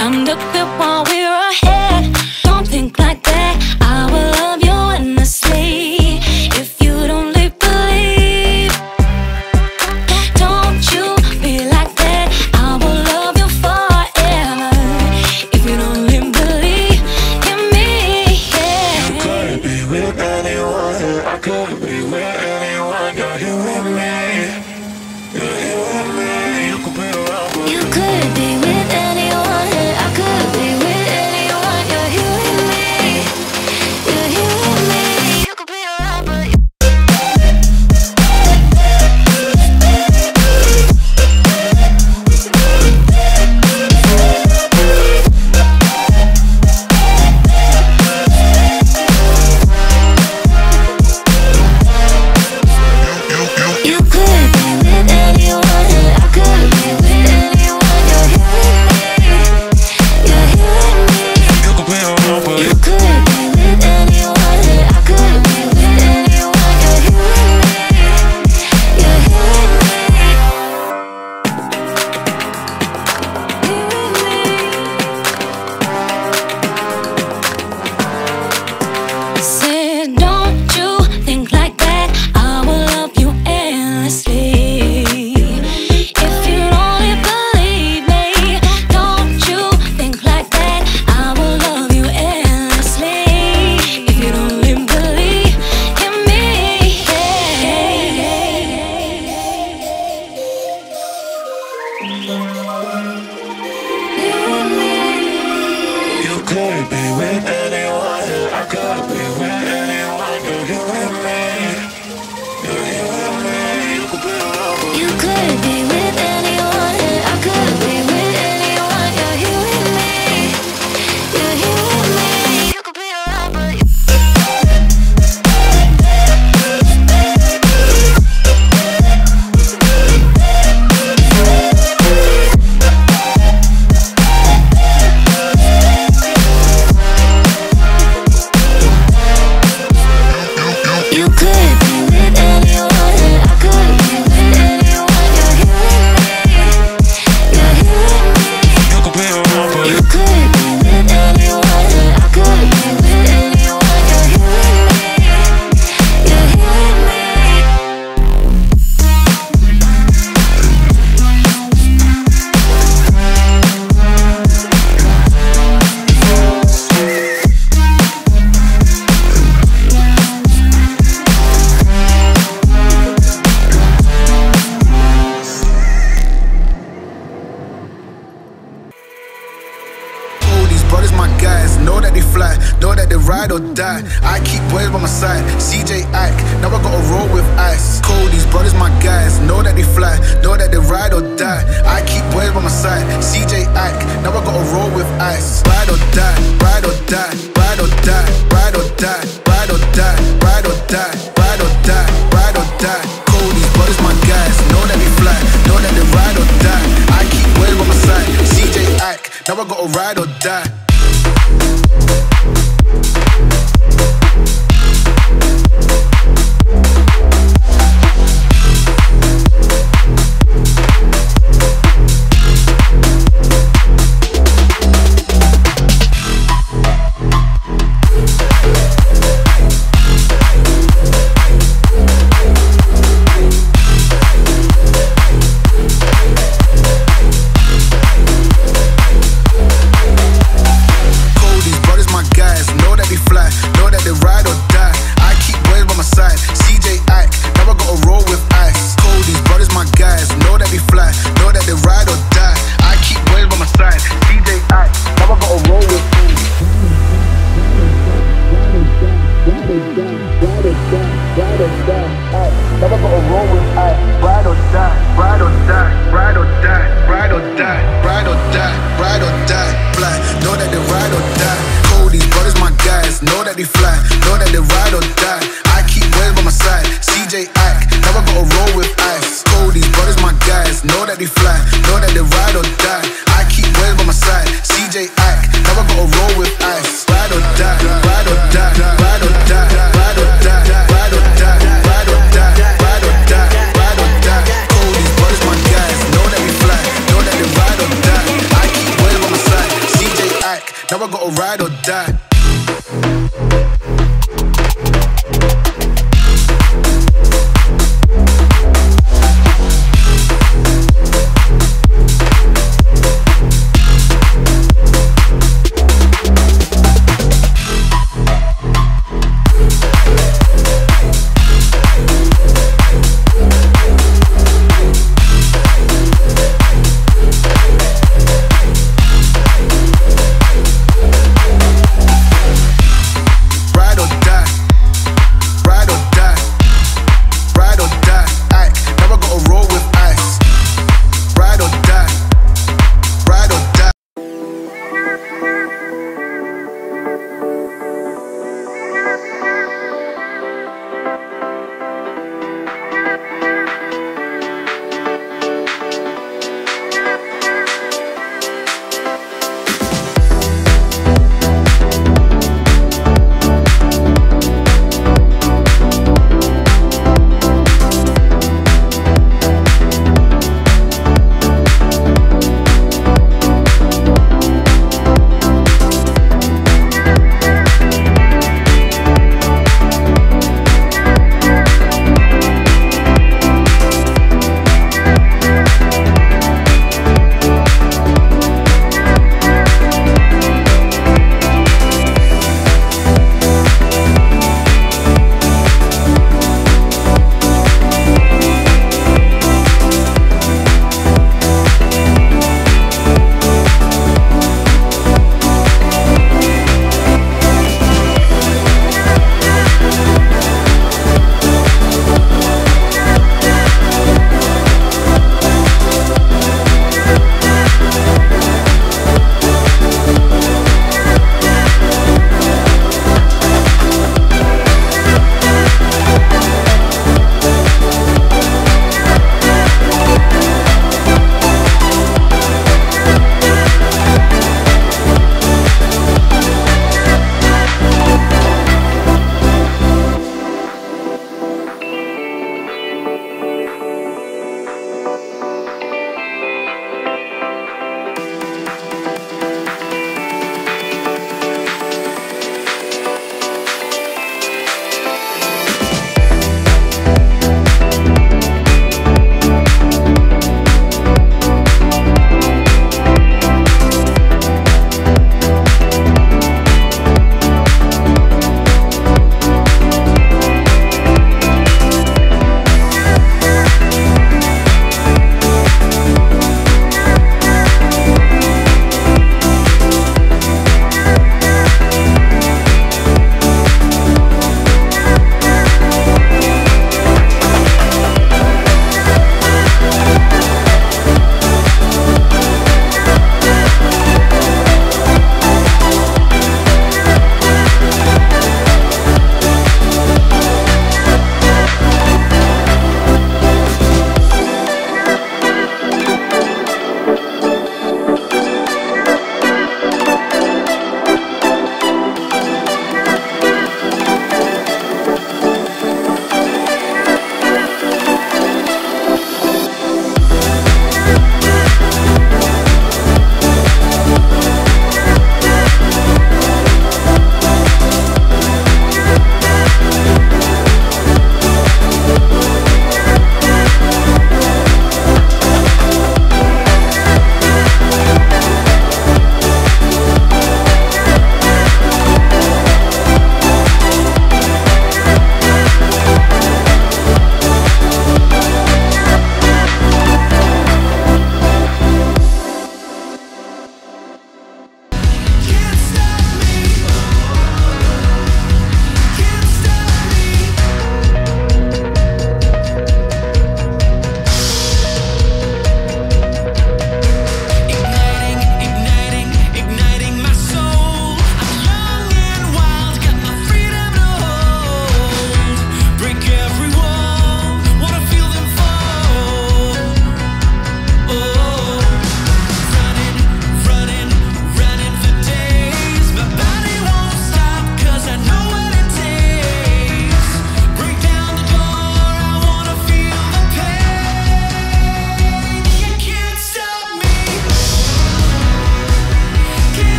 time to quit while we're ahead. Don't think like that, I will love you endlessly if you don't believe. Don't you be like that, I will love you forever if you don't believe in me, yeah. You couldn't be with anyone, I couldn't be with anyone. You're here with me, you're here with me. You could be around with me, you could be with anyone. You could be with anyone, I could be with anyone. You're here with me, you're here with me. You could be around with me, you could be with anyone, I could be with anyone. You're here with me, you're here with me. You could be around with me. Know that they ride or die. I keep boys by my side, CJ Ike. Now I gotta roll with ice. Cody's brothers, my guys. Know that they fly, know that they ride or die. I keep boys by my side, CJ Ike. Now I gotta roll with ice. Ride or die, ride or die, ride or die, ride or die, ride or die, ride or die, ride or die, ride or die. Cody's brothers, my guys. Know that they fly, know that they ride or die. I keep boys by my side, CJ Ike. Now I gotta ride or die. Know that they fly, know that they ride or die. I keep waves by my side.